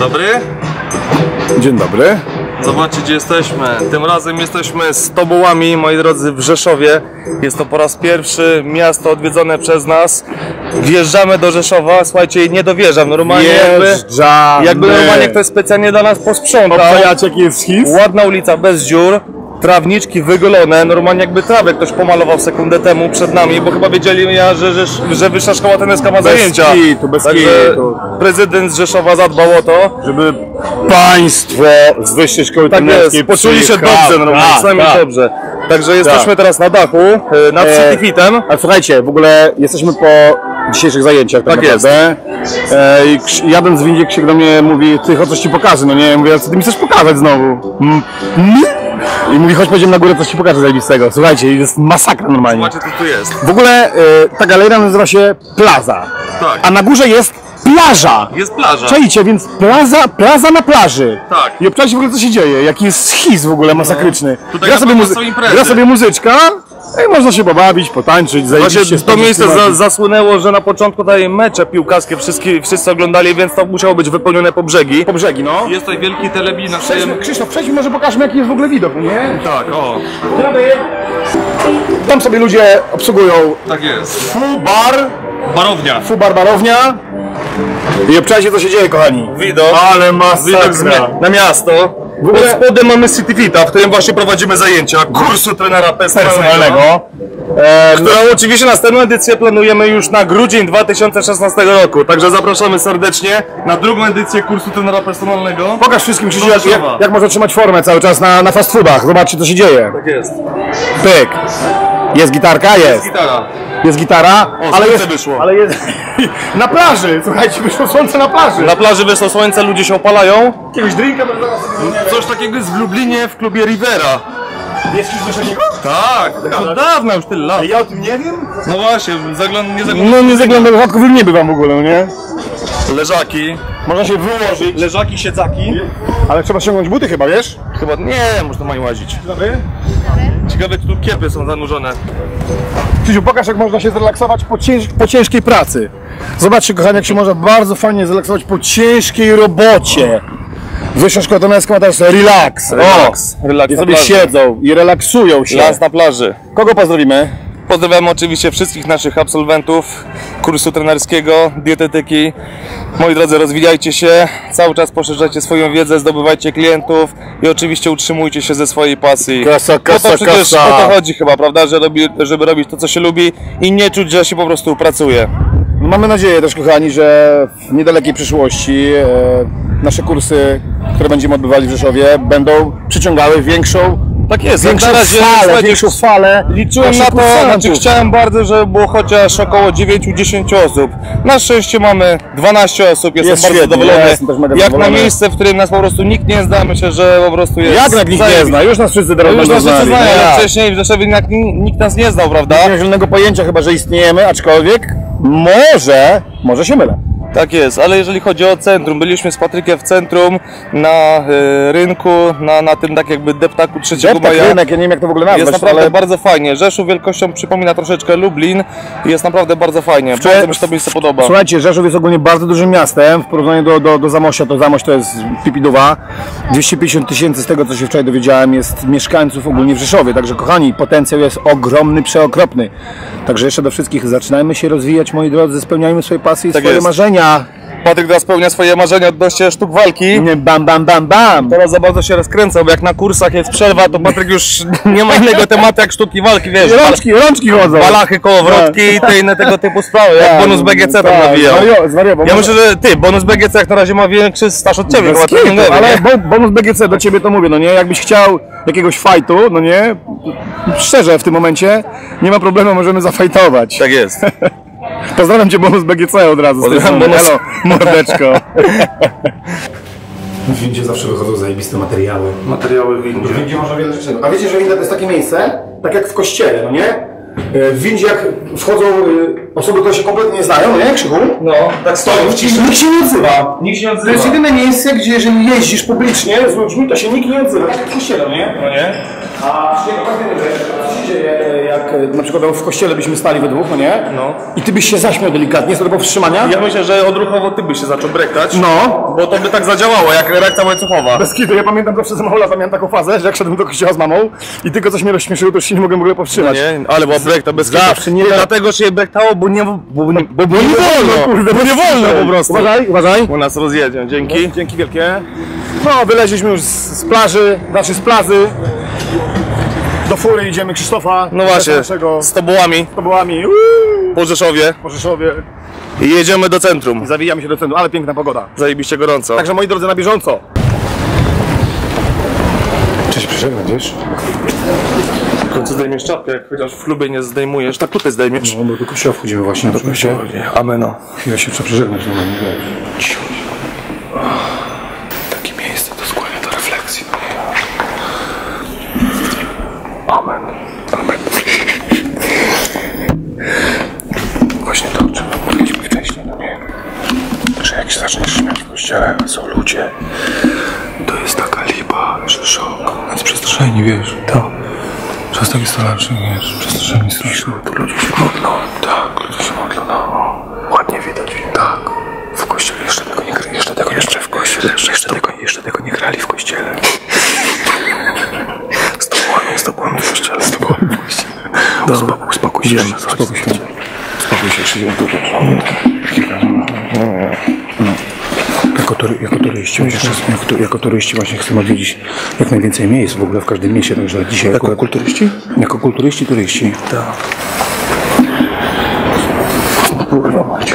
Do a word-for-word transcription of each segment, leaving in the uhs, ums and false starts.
Dobry? Dzień dobry. Zobaczcie, gdzie jesteśmy. Tym razem jesteśmy z Tobołami, moi drodzy, w Rzeszowie. Jest to po raz pierwszy miasto odwiedzone przez nas. Wjeżdżamy do Rzeszowa. Słuchajcie, nie dowierzam. Normalnie jakby, jakby normalnie ktoś specjalnie dla nas posprzątał. Obcajaczek jest his. Ładna ulica, bez dziur. Trawniczki wygolone, normalnie jakby trawę ktoś pomalował sekundę temu przed nami, bo chyba wiedzieli, ja, że, że, że Wyższa Szkoła Trenerska ma bez zajęcia. Kitu, bez Także kitu. Prezydent z Rzeszowa zadbał o to, żeby państwo z Wyższej Szkoły tak Trenerskiej poczuli się dobrze, normalnie, z nami dobrze. Także jesteśmy tak. teraz na dachu, nad e, City Fitem. A słuchajcie, w ogóle jesteśmy po dzisiejszych zajęciach, tak, tak naprawdę. Jest. E, i jeden z windzie Krzyk do mnie mówi, ty chodź, coś ci pokażę, no nie, mówię, co ty mi chcesz pokazać znowu? Mm. I mówi, chodź pójdziemy na górę, coś ci pokażę zajebistego. Słuchajcie, jest masakra normalnie. Zobaczcie, co tu jest. W ogóle y, ta galeria nazywa się Plaza. Tak. A na górze jest plaża. Jest plaża. Czajcie, więc plaza, plaza na plaży. Tak. I obczajcie w ogóle, co się dzieje. Jaki jest schiz w ogóle masakryczny. No. Gra, sobie gra sobie muzyczka. I można się pobawić, potańczyć, zajebiście. Właśnie to miejsce za, zasłynęło, że na początku tutaj mecze piłkarskie wszyscy, wszyscy oglądali, więc to musiało być wypełnione po brzegi. Po brzegi, no. Jest tutaj wielki telewizor. Przejdźmy, Krzysztof, przejdźmy, może pokażmy, jaki jest w ogóle widok, nie? Tak, o. Tam sobie ludzie obsługują. Tak jest. Fubar. Barownia. Fubar, barownia. I obczajcie, co się dzieje, kochani. Widok. Ale masakra. Na miasto. Pod spodem mamy City Fita, w którym właśnie prowadzimy zajęcia kursu trenera personalnego, e, którą oczywiście następną edycję planujemy już na grudzień dwa tysiące szesnastego roku. Także zapraszamy serdecznie na drugą edycję kursu trenera personalnego. Pokaż wszystkim, Krzysiu, jak, jak, jak można trzymać formę cały czas na, na fast foodach. Zobaczcie, co się dzieje. Tak jest. Pyk. Jest gitarka? Jest. Jest gitara. Jest gitara, o, ale jest, wyszło. Ale jest na plaży, słuchajcie, wyszło słońce na plaży. Na plaży wyszło słońce, ludzie się opalają. Jakiegoś drinka będę zaraz sobie. Coś takiego jest w Lublinie w klubie Rivera. Jest już coś takiego? Tak, od dawna już tyle lat. Ja o tym nie wiem? No właśnie, zagląd nie zaglądam. No nie zaglądam, rzadko w nie bywam w ogóle, nie? Leżaki. Można się wyłożyć. Leżaki, siedzaki. Ale trzeba ściągnąć buty chyba, wiesz? Chyba nie, można mają łazić. Dobry? Ciekawe, tu kiepy są zanurzone. Krzysiu, pokaż, jak można się zrelaksować po, cięż po ciężkiej pracy. Zobaczcie, kochani, jak się można bardzo fajnie zrelaksować po ciężkiej robocie. Wyższa Szkoła Trenerska ma teraz relax. Relax. O, relax i sobie plaży. Siedzą i relaksują się. Las na plaży. Kogo pozdrowimy? Pozdrawiamy oczywiście wszystkich naszych absolwentów kursu trenerskiego, dietetyki. Moi drodzy, rozwijajcie się, cały czas poszerzajcie swoją wiedzę, zdobywajcie klientów i oczywiście utrzymujcie się ze swojej pasji. Kasa, kasa, o to przecież kasa. O to chodzi chyba, prawda, że robi, żeby robić to, co się lubi i nie czuć, że się po prostu pracuje. No mamy nadzieję też, kochani, że w niedalekiej przyszłości e, nasze kursy, które będziemy odbywali w Rzeszowie, będą przyciągały większą Tak jest, większą jak na razie, falę, większą falę. Liczyłem na to, znaczy chciałem bardzo, żeby było chociaż około dziewięć do dziesięciu osób. Na szczęście mamy dwanaście osób, jestem jest bardzo świetnie, zadowolony. Ja jestem też mega jak zadowolony. Na miejsce, w którym nas po prostu nikt nie zna, myślę, że po prostu jest... Jak nikt nie zna, już nas wszyscy teraz będą znali. Ja. Wcześniej w Rzeszowie nikt nas nie znał, prawda? Nie miałem żadnego pojęcia chyba, że istniejemy, aczkolwiek może, może się mylę. Tak jest, ale jeżeli chodzi o centrum, byliśmy z Patrykiem w centrum, na y, rynku, na, na tym tak jakby deptaku trzeciego maja. Rynek, ja nie wiem, jak to w ogóle nazwać, jest naprawdę ale... bardzo fajnie. Rzeszów wielkością przypomina troszeczkę Lublin i jest naprawdę bardzo fajnie. Wczoraj... Bardzo mi się to miejsce podoba. Słuchajcie, Rzeszów jest ogólnie bardzo dużym miastem w porównaniu do, do, do Zamościa. To Zamość to jest pipiduwa. dwieście pięćdziesiąt tysięcy z tego, co się wczoraj dowiedziałem, jest mieszkańców ogólnie w Rzeszowie. Także kochani, potencjał jest ogromny, przeokropny. Także jeszcze do wszystkich zaczynajmy się rozwijać, moi drodzy, spełniajmy swoje pasje i tak swoje jest. marzenia. Patryk teraz spełnia swoje marzenia odnośnie sztuk walki. Bam, bam, bam, bam. Teraz za bardzo się rozkręcał, bo jak na kursach jest przerwa, to Patryk już nie ma innego tematu jak sztuki walki, wiesz. Rączki, rączki chodzą. Balachy, kołowrotki i te inne tego typu sprawy, jak tam, bonus B G C tam tak, nawijał. Zwariował. Ja myślę, że ty, bonus B G C jak na razie ma większy staż od ciebie. Chyba kitu, nie ale nie? bonus B G C do ciebie to mówię, no nie? Jakbyś chciał jakiegoś fajtu, no nie? Szczerze w tym momencie nie ma problemu, możemy zafajtować. Tak jest. Pozdrawiam Cię Bonus B G C od razu. Pozdrawiam Bonus, mordeczko. W windzie zawsze wychodzą zajebiste materiały. Materiały w windzie. W windzie można wiele rzeczy. A wiecie, że winda to jest takie miejsce, tak jak w kościele, no nie? W windzie jak wchodzą osoby, które się kompletnie nie znają, no nie, Krzychu? No, tak stoją w ciszy. Nikt się nie odzywa. Nikt się nie odzywa. To jest jedyne miejsce, gdzie jeżeli jeździsz publicznie z ludźmi, to się nikt nie odzywa. Tak jak w kościele, no nie? No nie? A... się, jak na przykład w kościele byśmy stali we dwóch, no nie? No. I ty byś się zaśmiał delikatnie, jest to do powstrzymania? Ja myślę, że odruchowo ty byś się zaczął brektać. No. Bo to by tak zadziałało, jak reakcja łańcuchowa. Bez kitu, ja pamiętam zawsze z małolata, miałem taką fazę, że jak szedłem do kościoła z mamą i tylko coś mnie rozśmieszyło, to już się nie mogłem w ogóle powstrzymać. No nie, ale była brekta bez kitu. Zawsze, nie, dlatego się brektało, bo nie, bo, bo, bo, bo, bo nie, nie wolno, kurde, bo nie wolno po prostu. Uważaj, uważaj. U nas rozjedzie, dzięki. No, dzięki wielkie. No, wyleźliśmy już z plaży, znaczy z plazy. Do fury idziemy Krzysztofa. No właśnie, naszego, z Tobołami. Z Tobołami. Uuu. Po Rzeszowie. Po Rzeszowie. I jedziemy do centrum. I zawijamy się do centrum, ale piękna pogoda. Zajebiście gorąco. Także moi drodzy, na bieżąco. Cześć, przyszedłem, wiesz? W końcu zdejmiesz czapkę, jak chociaż w klubie nie zdejmujesz, tak tutaj zdejmiesz. No, bo do kościoła wchodzimy właśnie. Do kościoła. Ameno. Chwilę się trzeba przeżegnać, no nie wiem. Amen. Amen. Właśnie to, o czym mówiliśmy wcześniej, no nie? Że jak się zaczniesz śmiać w kościele, są ludzie, to jest taka lipa, że szok. Więc przestraszeni, wiesz, to. Przez taki Stolarczyk, wiesz, przestraszeni strasznie. To ludzie się modlą. Tak, ludzie się modlą, no. Ładnie widać. Tak. W kościele jeszcze tego nie grali, jeszcze tego jeszcze w kościele, jeszcze, jeszcze, tego, jeszcze tego nie grali w kościele. Z tobą w kościele. Z tobą w kościele. Uspokój, uspokój się. Uspokój się. Uspokój się. Przyjdziemy tu. Jako, tury, jako turyści, jak, jako turyści właśnie chcemy odwiedzić jak najwięcej miejsc w ogóle w każdym mieście. Także dzisiaj jako, jako kulturyści? Jako kulturyści, turyści. Tak. Kurwa macie.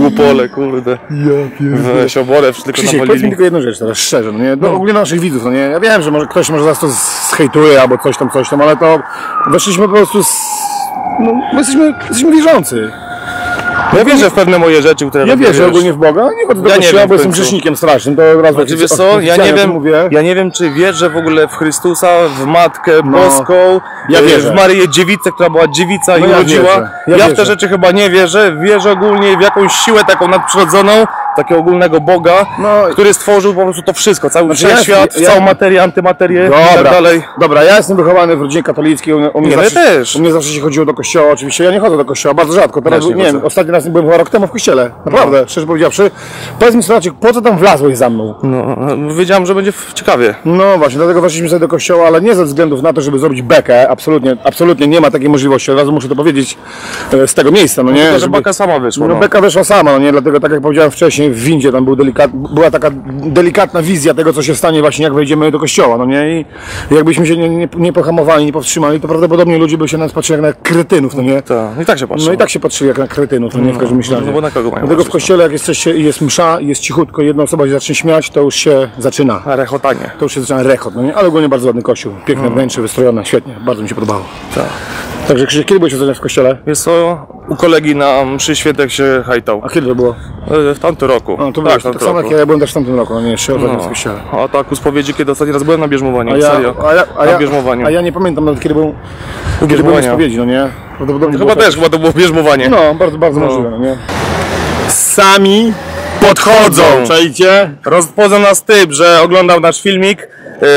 Głupole, kurde. Ja pierdolę. Weź oborę, tylko Krzysiek, powiedz mi tylko jedną rzecz teraz, szczerze, no nie? No, no. Ogólnie na naszych widzów, no nie? Ja wiem, że może ktoś może zaraz to zhejtuje albo coś tam, coś tam, ale to weszliśmy po prostu z... No, my jesteśmy, jesteśmy wierzący. Ja wierzę w pewne moje rzeczy, które ja wierzę ogólnie w Boga, nie chodzę do kościoła, bo jestem grzesznikiem strasznym, to raz znaczy, wiesz co, ja nie wiem, mówię. Ja nie wiem, czy wierzę w ogóle w Chrystusa, w Matkę no. Boską, ja wierzę. W Maryję Dziewicę, która była dziewica no i ja rodziła. Wierzę. Ja, ja wierzę. W te rzeczy chyba nie wierzę, wierzę ogólnie w jakąś siłę taką nadprzyrodzoną, takiego ogólnego Boga, no. Który stworzył po prostu to wszystko, cały znaczy, wszechświat, ja, ja... całą materię, antymaterię dobra. I tak dalej. Dobra, ja jestem wychowany w rodzinie katolickiej, u mnie, u mnie, nie, zawsze, ja też. U mnie zawsze się chodziło do kościoła, oczywiście ja nie chodzę do kościoła, bardzo rzadko, teraz nie, nie wiem, ostatni raz byłem chyba rok temu w kościele, naprawdę, no. Szczerze powiedziawszy. Powiedz mi Stolarczyk, po co tam wlazłeś za mną? No, wiedziałem, że będzie ciekawie. No właśnie, dlatego weszliśmy sobie do kościoła, ale nie ze względów na to, żeby zrobić bekę, absolutnie, absolutnie nie ma takiej możliwości, od razu muszę to powiedzieć z tego miejsca, no nie? No, tylko, że żeby... beka sama wyszła. No, no beka wyszła sama, no nie, dlatego tak jak powiedziałem wcześniej, w windzie tam był delikat, była taka delikatna wizja tego, co się stanie właśnie, jak wejdziemy do kościoła, no nie? I jakbyśmy się nie, nie, nie pohamowali, nie powstrzymali, to prawdopodobnie ludzie by się na nas patrzyli jak na kretynów, no nie? Ta, i tak się patrzyli. No i tak się patrzyli jak na kretynów, no nie? W każdym razie. No, bo na kogo mają dlatego w kościele, jak jest, coś, jest msza, jest cichutko, jedna osoba się zacznie śmiać, to już się zaczyna. A rechotanie. To już się zaczyna rechot, no nie? Ale ogólnie bardzo ładny kościół, piękne hmm. wnętrze, wystrojone, świetnie, bardzo mi się podobało. Ta. Także Krzysiek, kiedy byłeś ostatnio w kościele? Jest to u kolegi na mszy świętek się hajtał. A kiedy to było? W tamtym roku. No to tak, tak samo jak ja, ja byłem też w tamtym roku, no nie, jeszcze no. W kościele. A tak u spowiedzi, kiedy ostatni raz byłem na bierzmowaniu, a ja, serio, a ja, a ja, na bierzmowaniu. A ja nie pamiętam nawet kiedy byłem kiedy byłem w spowiedzi, no nie? Prawdopodobnie chyba też, tak. Chyba to było bierzmowanie. No, bardzo, bardzo no. Możliwe, no nie? Sami podchodzą, czajcie? Rozpoznał nas typ, że oglądał nasz filmik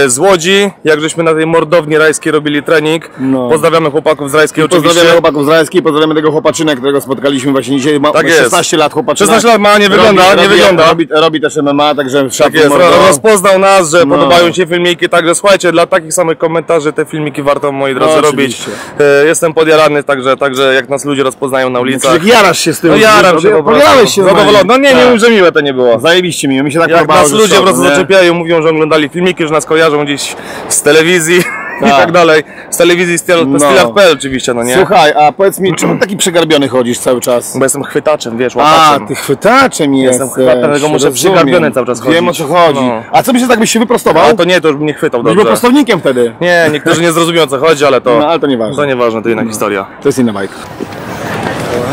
z Łodzi, jak żeśmy na tej mordowni rajskiej robili trening. No. Pozdrawiamy chłopaków z rajskiej, oczywiście. Pozdrawiamy chłopaków z rajskiej, pozdrawiamy tego chłopaczynę, którego spotkaliśmy właśnie dzisiaj. Ma, tak jest. szesnaście lat chłopaczyna. szesnaście lat ma, nie wygląda, robi, nie robi, wygląda. Robi, robi też M M A, także tak jest. Rozpoznał nas, że no. Podobają się filmiki, także słuchajcie, dla takich samych komentarzy te filmiki warto, moi drodzy, no, robić. E, jestem podjarany, także, także jak nas ludzie rozpoznają na ulicach. No, jarasz się z tym. No jaram się, po się zadowolony. No nie, tak. Nie mów, że miłe to nie było. Zajebiście miło, mi się tak jak podobało. Nas ludzie po prostu zaczepiają, mówią, że oglądali filmiki, że nas kojarzą gdzieś z telewizji tak. I tak dalej. Z telewizji z styl, no. Styla.pl oczywiście, no nie? Słuchaj, a powiedz mi, czemu taki przygarbiony chodzisz cały czas? Bo jestem chwytaczem, wiesz, łapaczem. A, ty chwytaczem jestem. Jestem chwytaczem, tego muszę rozumiem. Przygarbiony cały czas chodzić. Wiem, o co chodzi. No. A co byś się tak byś się wyprostował? A to nie, to już bym nie chwytał dobrze. Byś był prostownikiem wtedy. Nie, niektórzy nie zrozumieją, o co chodzi, ale to... No, ale to nieważne. To nieważne, to inna no. Historia. To jest inna bajka.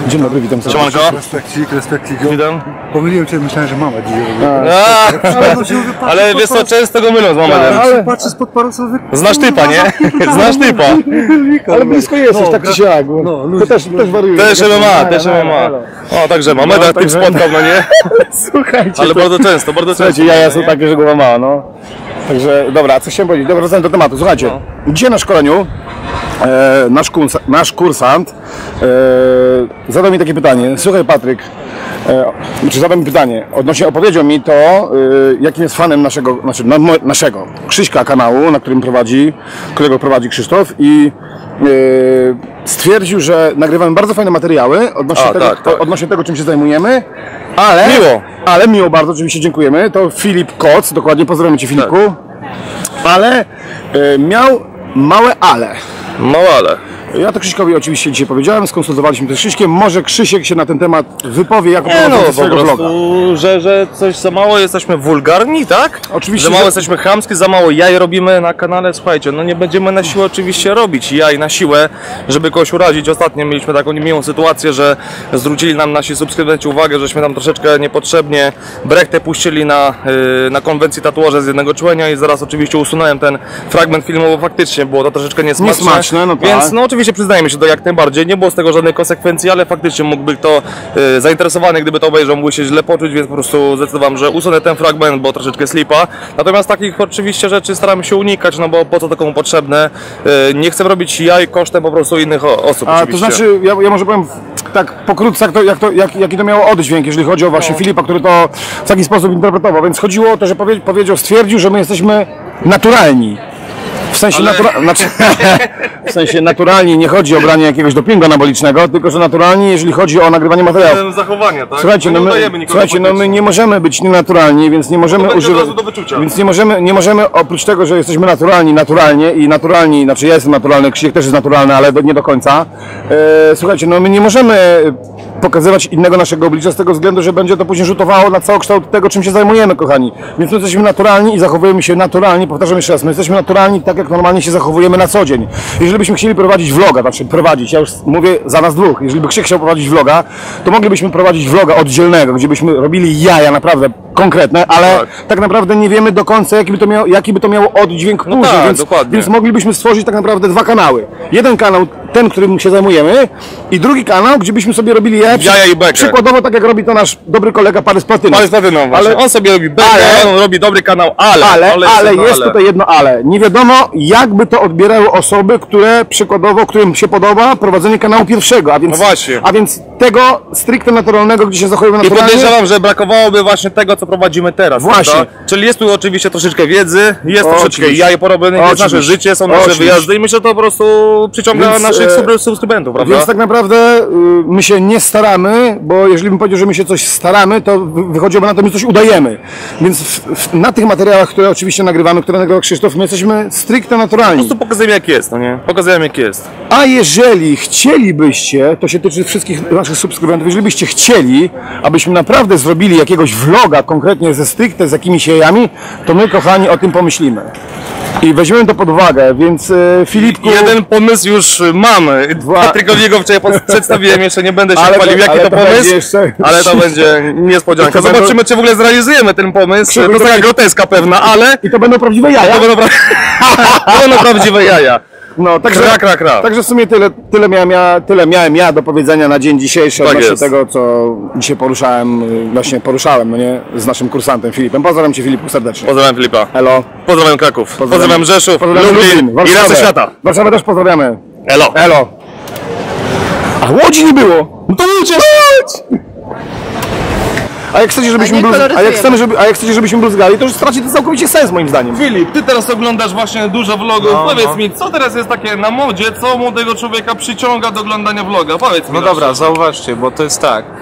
Dzień dobry, witam serdecznie. Respekcik, respekcik. Witam. Pomyliłem Cię, myślałem, że mama dzisiaj. Ale wiesz co, często go mylą z mamą. Ale patrzę spod parasol. Znasz typa, nie? Znasz typa. Ale blisko jesteś, tak czy siak. To też wariuje. Też M M A, też M M A. O, także Mameda typ spotkał, no nie? Słuchajcie. Ale bardzo często, bardzo często. Słuchajcie, jaja są takie, że głowa mała, no. Także, dobra, co chciałem powiedzieć? Dobra, wracamy do tematu. Słuchajcie, dzisiaj na szkoleniu E, nasz, kursa, nasz kursant e, zadał mi takie pytanie. Słuchaj Patryk, e, czy zadał mi pytanie, odnośnie opowiedział mi to, e, jakim jest fanem naszego, znaczy, na, naszego Krzyśka kanału, na którym prowadzi, którego prowadzi Krzysztof i e, stwierdził, że nagrywamy bardzo fajne materiały odnośnie, A, tego, tak, tak. odnośnie tego, czym się zajmujemy, ale miło, ale miło bardzo, oczywiście dziękujemy. To Filip Koc, dokładnie, pozdrawiamy Cię Filipku, tak. ale e, miał małe ale. No ale. Ja to Krzyśkowi oczywiście dzisiaj powiedziałem, skonsultowaliśmy to z Krzyśkiem. Może Krzysiek się na ten temat wypowie, jako prowadzący swojego vloga. Że, że coś za mało jesteśmy wulgarni, tak? Oczywiście. Za mało że... jesteśmy chamskie, za mało jaj robimy na kanale. Słuchajcie, no nie będziemy na siłę oczywiście robić jaj na siłę, żeby kogoś urazić. Ostatnio mieliśmy taką niemiłą sytuację, że zwrócili nam nasi subskrybenci uwagę, żeśmy tam troszeczkę niepotrzebnie brechtę puścili na, na konwencji tatuaże z jednego człenia i zaraz oczywiście usunąłem ten fragment filmu, bo faktycznie było to troszeczkę niesmaczne. Niesmaczne, no tak. Więc no oczywiście Oczywiście przyznajmy się to jak najbardziej, nie było z tego żadnej konsekwencji, ale faktycznie mógłby to yy, zainteresowany, gdyby to obejrzał, mógłby się źle poczuć, więc po prostu zdecydowałem, że usunę ten fragment, bo troszeczkę slipa. Natomiast takich oczywiście rzeczy staramy się unikać, no bo po co to komu potrzebne, yy, nie chcę robić jaj kosztem po prostu innych osób. A oczywiście. To znaczy, ja, ja może powiem tak pokrótce, jak to, jak to, jak, jaki to miało oddźwięk, jeżeli chodzi o właśnie no. Filipa, który to w taki sposób interpretował, więc chodziło o to, że powie, powiedział, stwierdził, że my jesteśmy naturalni. W sensie, ale... natura... znaczy, w sensie naturalnie nie chodzi o branie jakiegoś dopingu anabolicznego, tylko że naturalnie, jeżeli chodzi o nagrywanie materiału. Zachowania, tak? Słuchajcie, no my, słuchajcie no my nie możemy być nienaturalni, więc nie możemy używać. Więc nie możemy, nie możemy, oprócz tego, że jesteśmy naturalni, naturalnie i naturalni, znaczy ja jestem naturalny, Krzysiek też jest naturalny, ale nie do końca. E, słuchajcie, no my nie możemy pokazywać innego naszego oblicza z tego względu, że będzie to później rzutowało na całokształt tego, czym się zajmujemy, kochani. Więc my jesteśmy naturalni i zachowujemy się naturalnie, powtarzam jeszcze raz, my jesteśmy naturalni tak, jak normalnie się zachowujemy na co dzień. Jeżeli byśmy chcieli prowadzić vloga, znaczy prowadzić, ja już mówię za nas dwóch, jeżeli by Krzysiek chciał prowadzić vloga, to moglibyśmy prowadzić vloga oddzielnego, gdzie byśmy robili jaja naprawdę konkretne, ale tak, tak naprawdę nie wiemy do końca, jaki by to miało, jaki by to miało oddźwięk no później, tak, więc, więc moglibyśmy stworzyć tak naprawdę dwa kanały. Jeden kanał, ten, którym się zajmujemy i drugi kanał, gdzie byśmy sobie robili jaja, jaja i bekę. Przykładowo tak jak robi to nasz dobry kolega Patryk Szostak. Ale on sobie robi bekę, ale, on robi dobry kanał, ale, ale, ale, ale jest, jest ale. Tutaj jedno ale. Nie wiadomo, jakby to odbierały osoby, które przykładowo, którym się podoba prowadzenie kanału pierwszego, a więc, no a więc tego stricte naturalnego, gdzie się zachowujemy naturalnie. I podejrzewam, że brakowałoby właśnie tego, co prowadzimy teraz. Właśnie. Prawda? Czyli jest tu oczywiście troszeczkę wiedzy, jest o, troszeczkę oczywiście. Jaj porobionych, jest nasze życie, są nasze oczywiście. Wyjazdy i myślę, że to po prostu przyciąga więc, naszych subskrybentów, prawda? Więc tak naprawdę my się nie staramy, bo jeżeli bym powiedział, że my się coś staramy, to wychodziłoby na to, my coś udajemy. Więc w, w, na tych materiałach, które oczywiście nagrywamy, które nagrywa Krzysztof, my jesteśmy stricte naturalni. Po prostu pokazujemy jak jest, no nie? Pokazujemy jak jest. A jeżeli chcielibyście, to się tyczy wszystkich naszych subskrybentów, jeżeli byście chcieli, abyśmy naprawdę zrobili jakiegoś vloga konkretnie ze stricte z jakimiś jajami, to my kochani o tym pomyślimy. I weźmiemy to pod uwagę, więc Filipku... Jeden pomysł już mamy. Dwa... Patrykowi go wczoraj przedstawiłem, jeszcze nie będę się ale chwalił, to, jaki to, to pomysł, jeszcze... ale to będzie niespodzianka. Zobaczymy, czy w ogóle zrealizujemy ten pomysł. Krzyk, to jest taka groteska pewna, ale... I to będą prawdziwe jaja. To będą, pra... to będą prawdziwe jaja. No, także, krak, krak, krak. Także w sumie tyle, tyle, miałem ja, tyle miałem ja do powiedzenia na dzień dzisiejszy tak odnośnie jest. Tego, co dzisiaj poruszałem, właśnie poruszałem no nie, z naszym kursantem Filipem. Pozdrawiam Cię Filipu serdecznie. Pozdrawiam Filipa. Elo. Pozdrawiam Kraków. Pozdrawiam, pozdrawiam Rzeszów, pozdrawiam Lublin i resztę świata. Warszawę też pozdrawiamy. Elo. Elo. A Łodzi nie było. No to Łódź! A jak chcecie, żebyśmy, bluz... a jak chcemy, żeby... a jak chcecie, żebyśmy bluzgali, to już straci to całkowicie sens moim zdaniem. Filip, ty teraz oglądasz właśnie dużo vlogów. No, Powiedz no. mi, co teraz jest takie na modzie, co młodego człowieka przyciąga do oglądania vloga? Powiedz mi. No dobrze. Dobra, zauważcie, bo to jest tak.